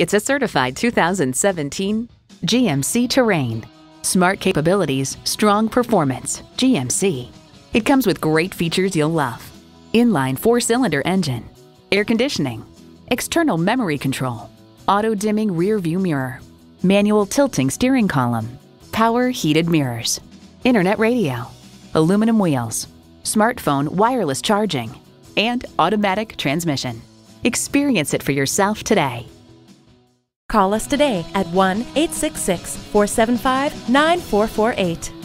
It's a certified 2017 GMC Terrain. Smart capabilities, strong performance, GMC. It comes with great features you'll love. Inline 4-cylinder engine, air conditioning, external memory control, auto-dimming rear view mirror, manual tilting steering column, power heated mirrors, internet radio, aluminum wheels, smartphone wireless charging, and automatic transmission. Experience it for yourself today. Call us today at 1-866-475-9448.